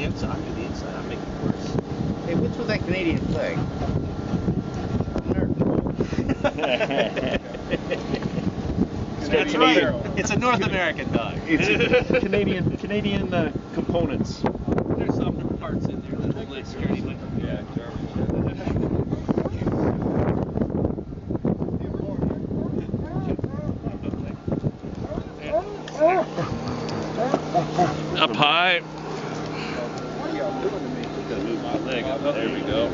the outside. I'll do the inside. I'll make it worse. Hey, what's with that Canadian flag? It's, right. It's a North American dog. It's Canadian components. There's some parts in there that Homeland Security went. Yeah, German. Up high. What are y'all doing to me? I'm gonna move my leg up. There we go.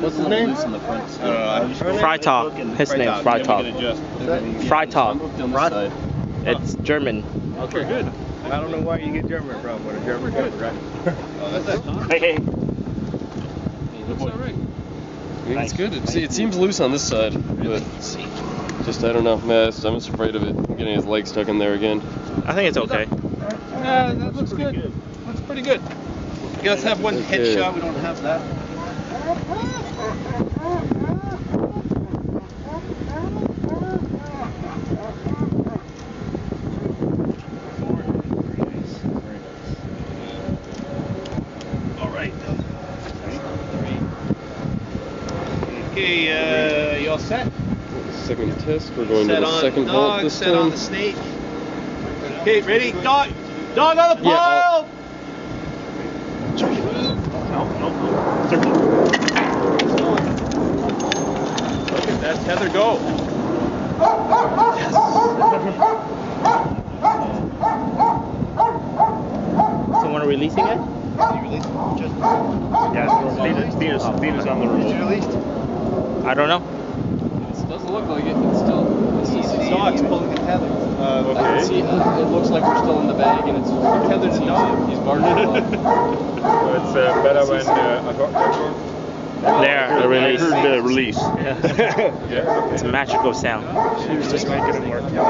What's his name? Freitag. His name is Freitag. Freitag. It's German. Okay, good. I don't know why you get German from, but a German comes, right? Oh, that's that. Hey, hey. That's all right. It's good. It seems loose on this side, but just I don't know. I'm just afraid of it getting his leg stuck in there again. I think it's okay. Yeah, that looks good. Looks pretty good. You guys have one headshot. We don't have that. Alright. Okay, you all set? Second test, we're going set to the second vault this time. Set on the snake. Okay, ready? Dog! Dog on the pile! Yeah, turkey. No. Turkey. That's Heather go. Yes. So when are we releasing it? Yeah, Venus on the remote. Is it released? I don't know. It doesn't look like it. It's not. It's pulling the tether. Okay. See, it looks like we're still in the bag, and it's tethered to dog. He's barking. So it's better when I there, the release. I heard the release. Yeah. Yeah. It's a magical sound. She was just making it work. Yeah.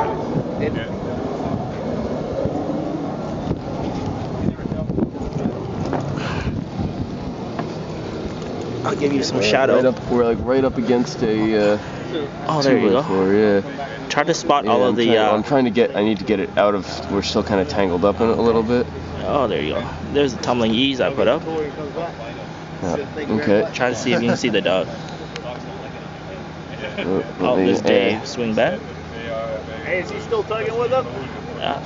I'll give you some shadow. We're like right up against a. Oh, there you go. Floor, yeah. Try to spot all of the. I'm trying to get. I need to get it out of. We're still kind of tangled up in it a little bit. Oh, there you go. There's the tumbling ease I put up. Okay. Try to see if you can see the dog. Oh, this day swing back. Hey, is he still tugging with us? Yeah.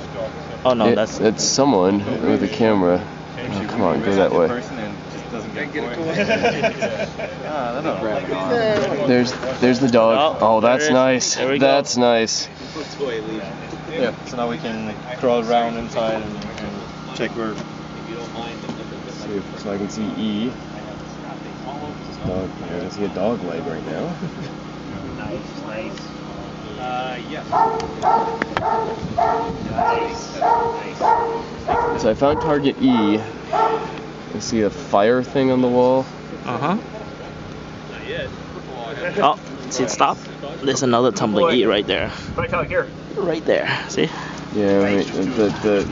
Oh no, that's. It's someone with a camera. Oh, come on, go that way. There's the dog. Oh, that's nice. That's nice. Yeah. So now we can crawl around inside and check where. So I can see E. Dog, I see a dog leg right now. Nice. Yes. Nice. So I found target E. I see a fire thing on the wall. Uh huh. Not yet. Oh, see it stop? There's another tumbling E right there. Right out here. Right there. See? Yeah, right. The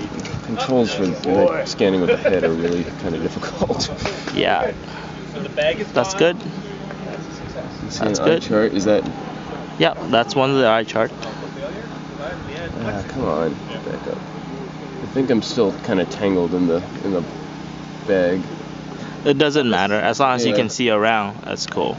controls for like, scanning with the head are really kind of difficult. Yeah. That's good. That's good. Eye chart, is that? Yeah, that's one of the eye chart. Come on, back up. I think I'm still kind of tangled in the bag. It doesn't matter as long as you can see around. That's cool.